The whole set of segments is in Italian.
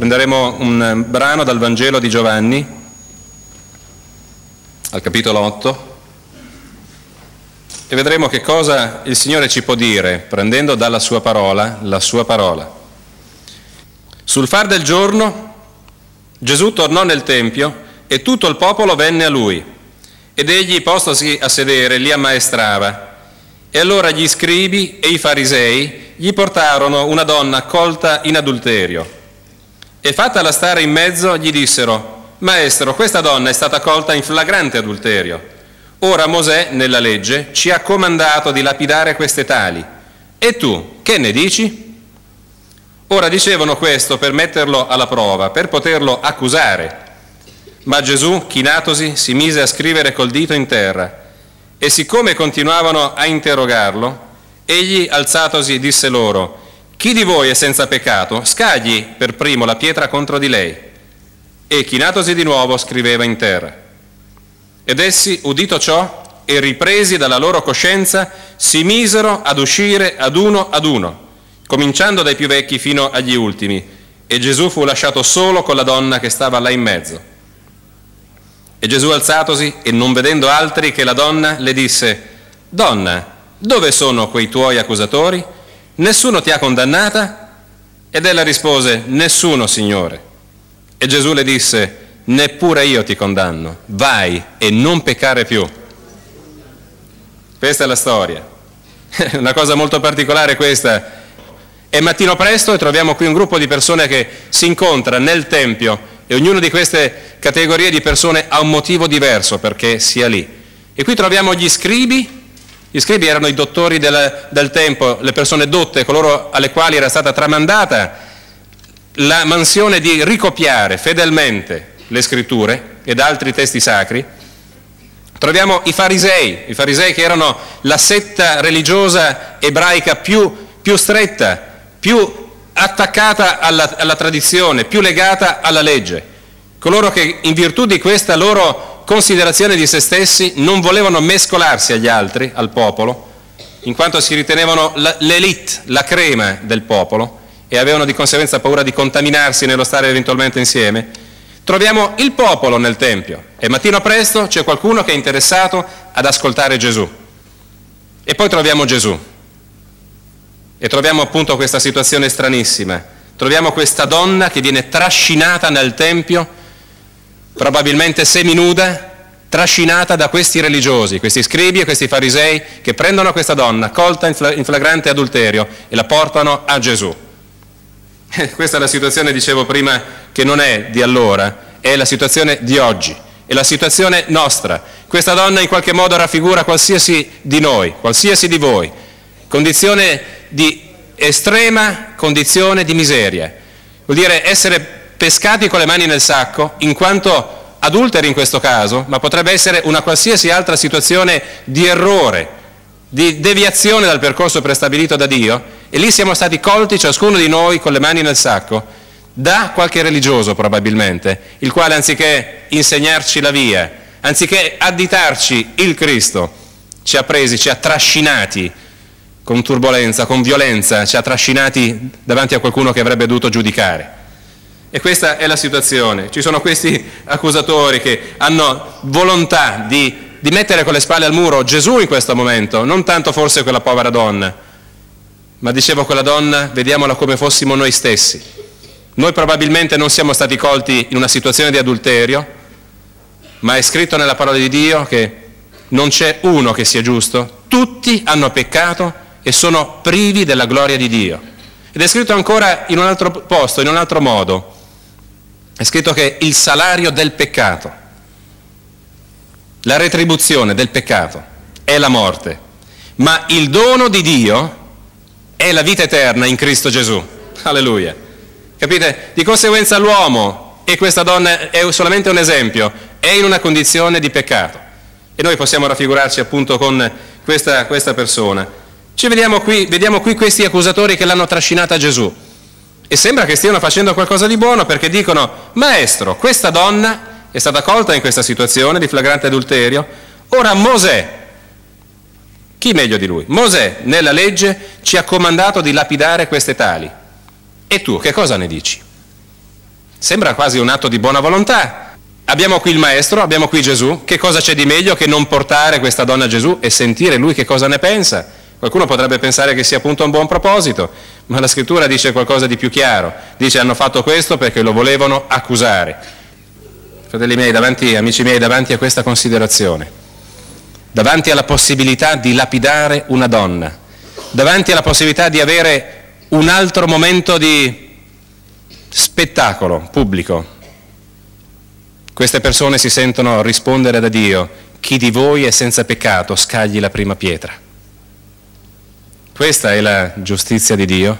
Prenderemo un brano dal Vangelo di Giovanni, al capitolo 8, e vedremo che cosa il Signore ci può dire, prendendo dalla sua parola, la sua parola. Sul far del giorno, Gesù tornò nel Tempio e tutto il popolo venne a Lui, ed egli, postosi a sedere, li ammaestrava. E allora gli scribi e i farisei gli portarono una donna colta in adulterio. E fatala stare in mezzo, gli dissero: «Maestro, questa donna è stata colta in flagrante adulterio. Ora Mosè, nella legge, ci ha comandato di lapidare queste tali. E tu, che ne dici?» Ora dicevano questo per metterlo alla prova, per poterlo accusare. Ma Gesù, chinatosi, si mise a scrivere col dito in terra. E siccome continuavano a interrogarlo, egli, alzatosi, disse loro: «Chi di voi è senza peccato? Scagli per primo la pietra contro di lei». E chinatosi di nuovo scriveva in terra. Ed essi, udito ciò, e ripresi dalla loro coscienza, si misero ad uscire ad uno, cominciando dai più vecchi fino agli ultimi, e Gesù fu lasciato solo con la donna che stava là in mezzo. E Gesù, alzatosi e non vedendo altri che la donna, le disse: «Donna, dove sono quei tuoi accusatori? Nessuno ti ha condannata?» Ed ella rispose: «Nessuno, Signore». E Gesù le disse: «Neppure io ti condanno. Vai e non peccare più». Questa è la storia. Una cosa molto particolare questa. È mattino presto e troviamo qui un gruppo di persone che si incontra nel Tempio. E ognuna di queste categorie di persone ha un motivo diverso perché sia lì. E qui troviamo gli scribi. Gli scribi erano i dottori del tempo, le persone dotte, coloro alle quali era stata tramandata la mansione di ricopiare fedelmente le scritture ed altri testi sacri. Troviamo i farisei che erano la setta religiosa ebraica più stretta, più attaccata alla tradizione, più legata alla legge. Coloro che in virtù di questa loro considerazione di se stessi non volevano mescolarsi agli altri, al popolo, in quanto si ritenevano l'élite, la crema del popolo, e avevano di conseguenza paura di contaminarsi nello stare eventualmente insieme. Troviamo il popolo nel Tempio e mattino presto c'è qualcuno che è interessato ad ascoltare Gesù. E poi troviamo Gesù. E troviamo appunto questa situazione stranissima. Troviamo questa donna che viene trascinata nel Tempio, probabilmente seminuda, trascinata da questi religiosi, questi scribi e questi farisei, che prendono questa donna colta in flagrante adulterio e la portano a Gesù. Questa è la situazione, dicevo prima, che non è di allora, è la situazione di oggi, è la situazione nostra. Questa donna in qualche modo raffigura qualsiasi di noi, qualsiasi di voi, condizione di estrema condizione di miseria. Vuol dire essere pescati con le mani nel sacco, in quanto adulteri in questo caso, ma potrebbe essere una qualsiasi altra situazione di errore, di deviazione dal percorso prestabilito da Dio, e lì siamo stati colti ciascuno di noi con le mani nel sacco da qualche religioso probabilmente, il quale anziché insegnarci la via, anziché additarci il Cristo, ci ha presi, ci ha trascinati con turbolenza, con violenza, ci ha trascinati davanti a qualcuno che avrebbe dovuto giudicare. E questa è la situazione. Ci sono questi accusatori che hanno volontà di mettere con le spalle al muro Gesù in questo momento, non tanto forse quella povera donna, ma dicevo quella donna, vediamola come fossimo noi stessi. Noi probabilmente non siamo stati colti in una situazione di adulterio, ma è scritto nella parola di Dio che non c'è uno che sia giusto, tutti hanno peccato e sono privi della gloria di Dio. Ed è scritto ancora in un altro posto, in un altro modo. È scritto che il salario del peccato, la retribuzione del peccato, è la morte, ma il dono di Dio è la vita eterna in Cristo Gesù. Alleluia. Capite? Di conseguenza l'uomo, e questa donna è solamente un esempio, è in una condizione di peccato. E noi possiamo raffigurarci appunto con questa persona. Ci vediamo qui questi accusatori che l'hanno trascinata a Gesù, e sembra che stiano facendo qualcosa di buono, perché dicono: «Maestro, questa donna è stata colta in questa situazione di flagrante adulterio. Ora Mosè, chi meglio di lui? Mosè nella legge ci ha comandato di lapidare queste tali. E tu che cosa ne dici?» Sembra quasi un atto di buona volontà. Abbiamo qui il maestro, abbiamo qui Gesù. Che cosa c'è di meglio che non portare questa donna a Gesù e sentire lui che cosa ne pensa? Qualcuno potrebbe pensare che sia appunto un buon proposito, ma la scrittura dice qualcosa di più chiaro. Dice: hanno fatto questo perché lo volevano accusare. Fratelli miei, amici miei, davanti a questa considerazione, davanti alla possibilità di lapidare una donna, davanti alla possibilità di avere un altro momento di spettacolo pubblico, queste persone si sentono rispondere da Dio: chi di voi è senza peccato scagli la prima pietra. Questa è la giustizia di Dio,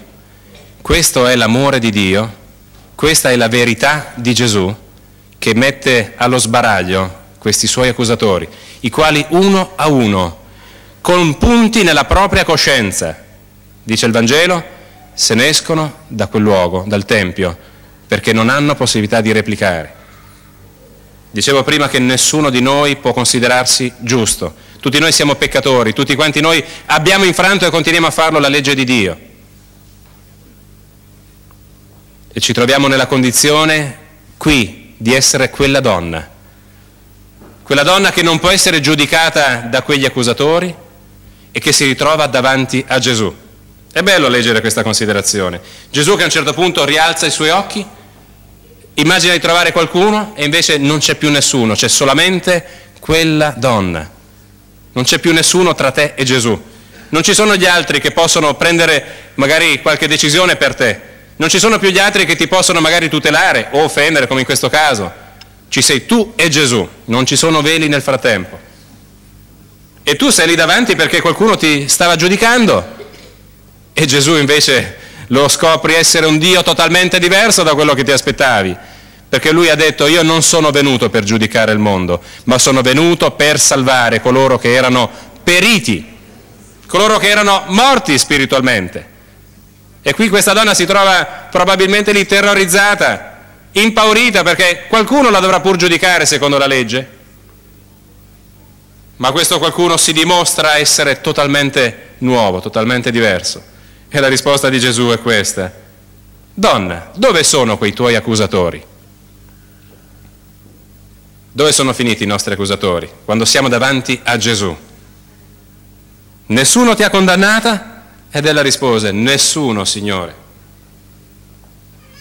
questo è l'amore di Dio, questa è la verità di Gesù che mette allo sbaraglio questi suoi accusatori, i quali uno a uno, con punti nella propria coscienza, dice il Vangelo, se ne escono da quel luogo, dal Tempio, perché non hanno possibilità di replicare. Dicevo prima che nessuno di noi può considerarsi giusto. Tutti noi siamo peccatori, tutti quanti noi abbiamo infranto e continuiamo a farlo la legge di Dio. E ci troviamo nella condizione qui di essere quella donna che non può essere giudicata da quegli accusatori e che si ritrova davanti a Gesù. È bello leggere questa considerazione. Gesù che a un certo punto rialza i suoi occhi, immagina di trovare qualcuno e invece non c'è più nessuno, c'è solamente quella donna. Non c'è più nessuno tra te e Gesù. Non ci sono gli altri che possono prendere magari qualche decisione per te. Non ci sono più gli altri che ti possono magari tutelare o offendere, come in questo caso. Ci sei tu e Gesù, non ci sono veli nel frattempo. E tu sei lì davanti perché qualcuno ti stava giudicando. E Gesù invece lo scopri essere un Dio totalmente diverso da quello che ti aspettavi, perché lui ha detto: io non sono venuto per giudicare il mondo, ma sono venuto per salvare coloro che erano periti, coloro che erano morti spiritualmente. E qui questa donna si trova probabilmente lì terrorizzata, impaurita, perché qualcuno la dovrà pur giudicare secondo la legge, ma questo qualcuno si dimostra essere totalmente nuovo, totalmente diverso. E la risposta di Gesù è questa: donna, dove sono quei tuoi accusatori? Dove sono finiti i nostri accusatori quando siamo davanti a Gesù? Nessuno ti ha condannata? Ed ella rispose: nessuno, Signore.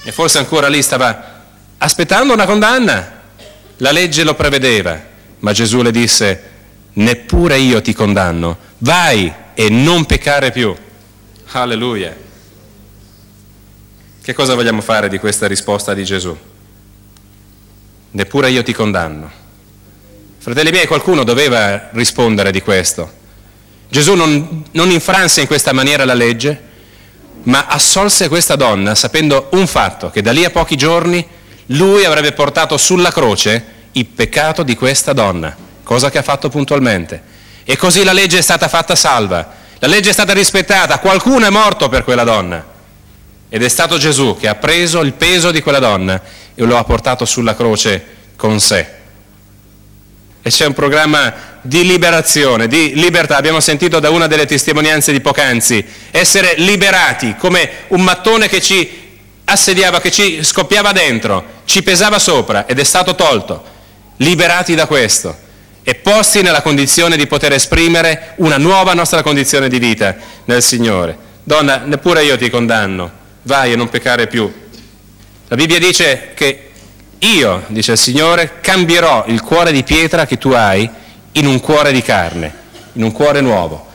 E forse ancora lì stava aspettando una condanna. La legge lo prevedeva, ma Gesù le disse: neppure io ti condanno, vai e non peccare più. Alleluia. Che cosa vogliamo fare di questa risposta di Gesù? Neppure io ti condanno. Fratelli miei, qualcuno doveva rispondere di questo. Gesù non infranse in questa maniera la legge, ma assolse questa donna sapendo un fatto: che da lì a pochi giorni lui avrebbe portato sulla croce il peccato di questa donna, cosa che ha fatto puntualmente. E così la legge è stata fatta salva. La legge è stata rispettata, qualcuno è morto per quella donna, ed è stato Gesù che ha preso il peso di quella donna e lo ha portato sulla croce con sé. E c'è un programma di liberazione, di libertà. Abbiamo sentito da una delle testimonianze di poc'anzi, essere liberati come un mattone che ci assediava, che ci scoppiava dentro, ci pesava sopra, ed è stato tolto, liberati da questo. E posti nella condizione di poter esprimere una nuova nostra condizione di vita nel Signore. Donna, neppure io ti condanno, vai e non peccare più. La Bibbia dice che io, dice il Signore, cambierò il cuore di pietra che tu hai in un cuore di carne, in un cuore nuovo.